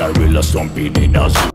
Gorilla stomping in us.